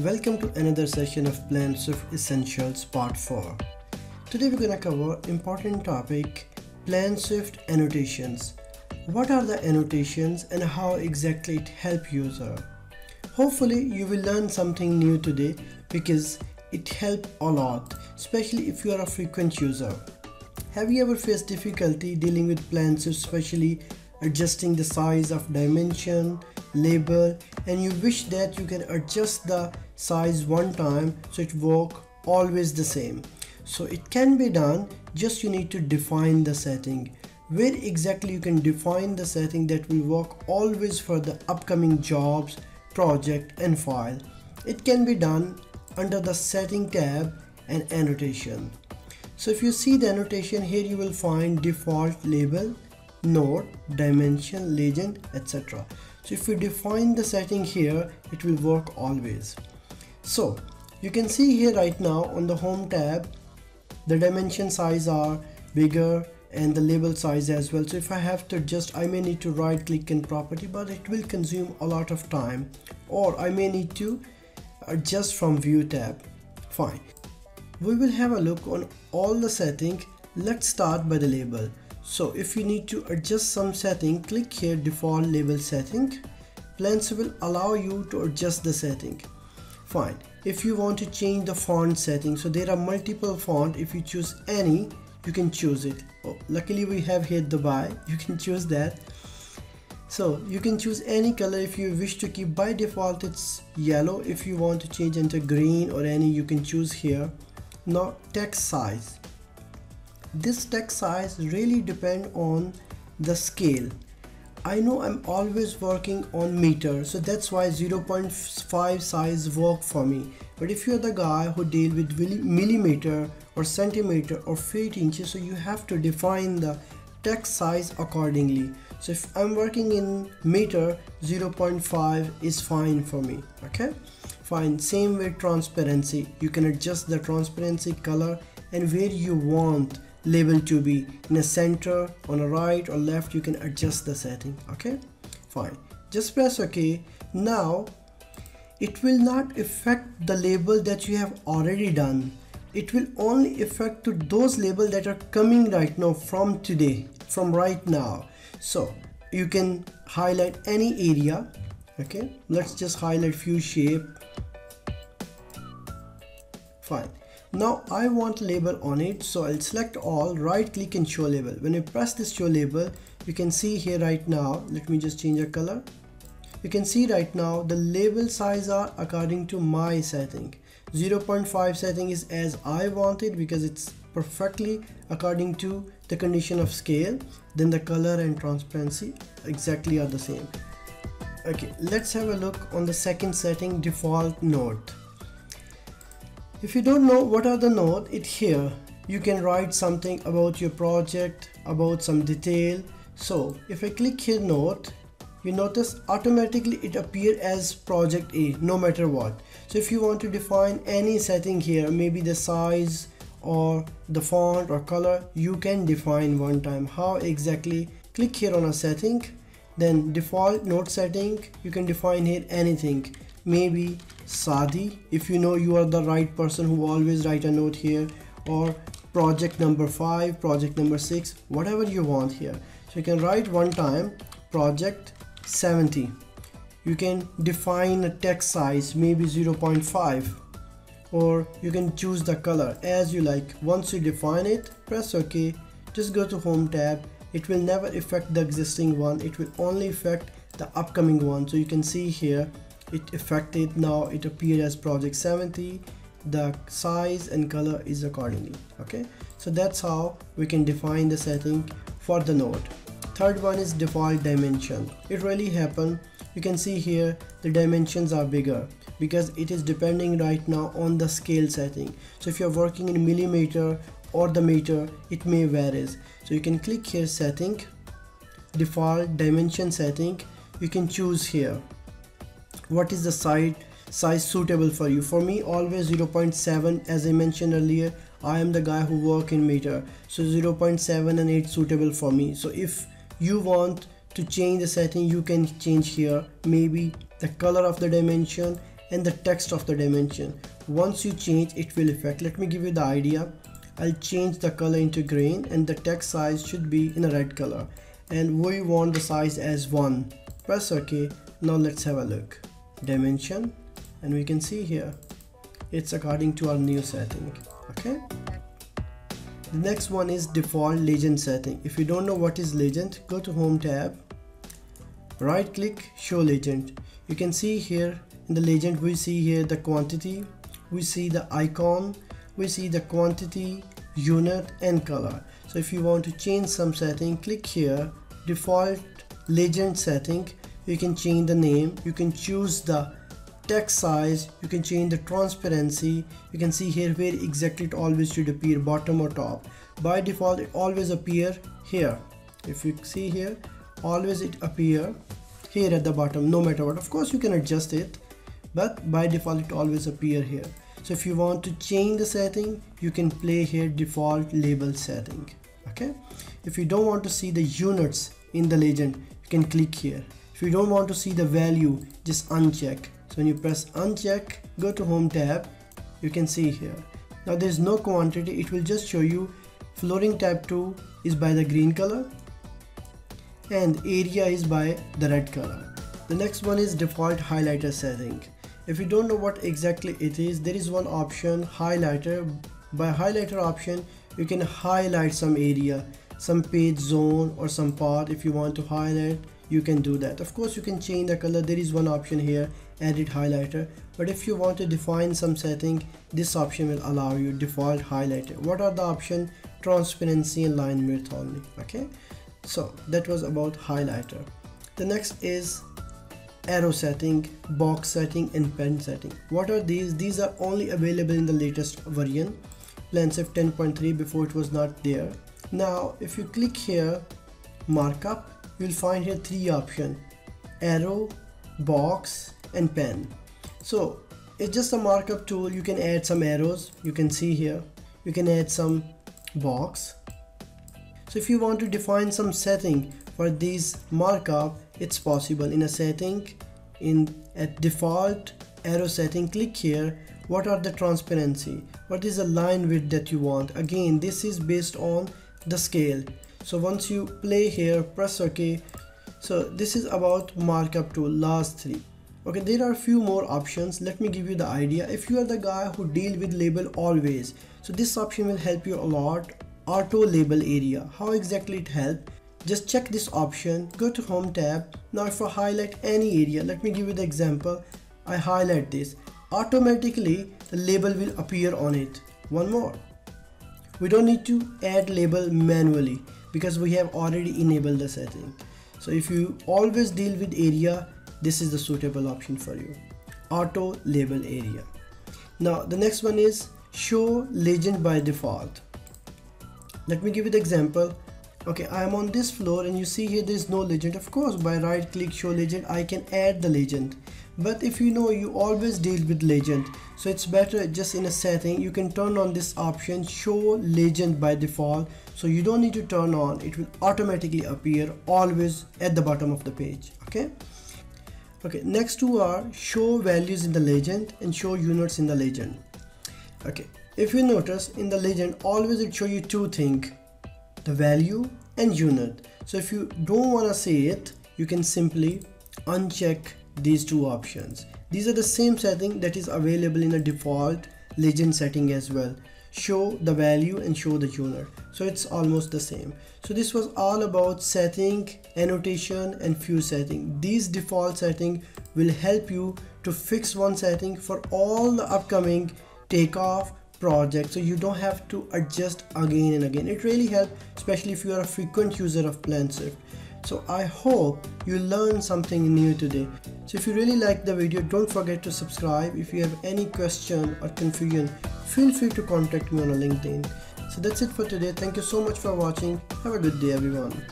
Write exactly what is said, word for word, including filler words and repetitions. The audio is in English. Welcome to another session of PlanSwift Essentials Part four. Today we're going to cover important topic PlanSwift annotations. What are the annotations and how exactly it help user? Hopefully you will learn something new today because it help a lot, especially if you are a frequent user. Have you ever faced difficulty dealing with PlanSwift, especially adjusting the size of dimension, label, and you wish that you can adjust the size one time so it works always the same? So it can be done, just you need to define the setting. Where exactly you can define the setting that will work always for the upcoming jobs, project and file. It can be done under the setting tab and annotation. So if you see the annotation here, you will find default label, node, dimension, legend, et cetera. So if you define the setting here, it will work always. So you can see here right now on the home tab, the dimension size are bigger and the label size as well. So if I have to adjust, I may need to right click in property, but it will consume a lot of time, or I may need to adjust from view tab. Fine. We will have a look on all the settings. Let's start by the label. So if you need to adjust some setting, click here default label setting. PlanSwift will allow you to adjust the setting. Fine. If you want to change the font setting, so there are multiple fonts. If you choose any, you can choose it. Oh, luckily we have here Dubai, you can choose that. So you can choose any color if you wish to keep. By default it's yellow. If you want to change into green or any, you can choose here. Now text size. This text size really depend on the scale. I know I'm always working on meter, so that's why zero point five size work for me. But if you're the guy who deal with millimeter or centimeter or feet inches, so you have to define the text size accordingly. So if I'm working in meter, zero point five is fine for me. Okay, fine. Same way transparency, you can adjust the transparency, color, and where you want label to be, in the center, on the right or left, you can adjust the setting. Okay, fine, just press OK. Now it will not affect the label that you have already done. It will only affect to those labels that are coming right now from today, from right now. So you can highlight any area. Okay, let's just highlight few shape. Fine. Now I want label on it, so I'll select all, right click and show label. When you press this show label, you can see here right now, let me just change the color. You can see right now the label size are according to my setting. zero point five setting is as I want it because it's perfectly according to the condition of scale. Then the color and transparency exactly are the same. Okay, let's have a look on the second setting, default node. If you don't know what are the nodes, it's here. You can write something about your project, about some detail. So if I click here node, you notice automatically it appears as project A, no matter what. So if you want to define any setting here, maybe the size or the font or color, you can define one time. How exactly? Click here on a setting, then default node setting, you can define here anything. Maybe Saady, if you know you are the right person who always write a note here, or project number five, project number six, whatever you want here. So you can write one time project seventy. You can define a text size, maybe zero point five, or you can choose the color as you like. Once you define it, press OK. Just go to home tab. It will never affect the existing one. It will only affect the upcoming one. So you can see here it affected. Now it appeared as project seventy. The size and color is accordingly. Okay, so that's how we can define the setting for the node. Third one is default dimension. It really happened. You can see here the dimensions are bigger because it is depending right now on the scale setting. So if you're working in millimeter or the meter, it may varies. So you can click here setting, default dimension setting. You can choose here what is the size size suitable for you. For me always zero point seven, as I mentioned earlier, I am the guy who work in meter, so zero point seven and eight suitable for me. So if you want to change the setting, you can change here maybe the color of the dimension and the text of the dimension. Once you change, it will affect. Let me give you the idea. I'll change the color into green and the text size should be in a red color, and we want the size as one. Press OK. Now let's have a look. Dimension, and we can see here it's according to our new setting. Okay, the next one is default legend setting. If you don't know what is legend, go to home tab, right click, show legend. You can see here in the legend we see here the quantity, we see the icon, we see the quantity, unit and color. So if you want to change some setting, click here, default legend setting. You can change the name, you can choose the text size, you can change the transparency. You can see here where exactly it always should appear, bottom or top. By default it always appear here. If you see here, always it appear here at the bottom, no matter what. Of course you can adjust it, but by default it always appear here. So if you want to change the setting, you can play here default label setting. Okay, if you don't want to see the units in the legend, you can click here. If you don't want to see the value, just uncheck. So when you press uncheck, go to home tab, you can see here. Now there is no quantity, it will just show you flooring type two is by the green color and area is by the red color. The next one is default highlighter setting. If you don't know what exactly it is, there is one option, highlighter. By highlighter option, you can highlight some area, some page, zone or some part. If you want to highlight, you can do that. Of course you can change the color. There is one option here, edit highlighter. But if you want to define some setting, this option will allow you, default highlighter. What are the options? Transparency and line width only. Okay, so that was about highlighter. The next is arrow setting, box setting and pen setting. What are these? These are only available in the latest version, PlanSwift ten point three. Before it was not there. Now if you click here markup, you'll find here three options, arrow, box and pen. So it's just a markup tool. You can add some arrows, you can see here, you can add some box. So if you want to define some setting for these markup, it's possible in a setting, in at default arrow setting, click here. What are the transparency, what is the line width that you want? Again, this is based on the scale. So once you play here, press OK. So this is about markup tool, last three. Okay, there are a few more options. Let me give you the idea. If you are the guy who deal with label always, so this option will help you a lot. Auto label area. How exactly it helps? Just check this option, go to home tab. Now if I highlight any area, let me give you the example. I highlight this. Automatically the label will appear on it. One more. We don't need to add label manually, because we have already enabled the setting. So if you always deal with area, this is the suitable option for you, auto label area. Now the next one is show legend by default. Let me give you the example. Okay, I am on this floor and you see here there is no legend. Of course by right click show legend I can add the legend, but if you know you always deal with legend, so it's better just in a setting you can turn on this option, show legend by default. So you don't need to turn on, it will automatically appear always at the bottom of the page. Okay, okay, next two are show values in the legend and show units in the legend. Okay, if you notice in the legend always it show you two things, the value and unit. So if you don't want to see it, you can simply uncheck these two options. These are the same setting that is available in the default legend setting as well, show the value and show the unit. So it's almost the same. So this was all about setting, annotation and few setting. These default setting will help you to fix one setting for all the upcoming takeoff project, so you don't have to adjust again and again. It really helps, especially if you are a frequent user of PlanSwift. So I hope you learned something new today. So if you really like the video, don't forget to subscribe. If you have any question or confusion, feel free to contact me on LinkedIn. So that's it for today. Thank you so much for watching. Have a good day everyone.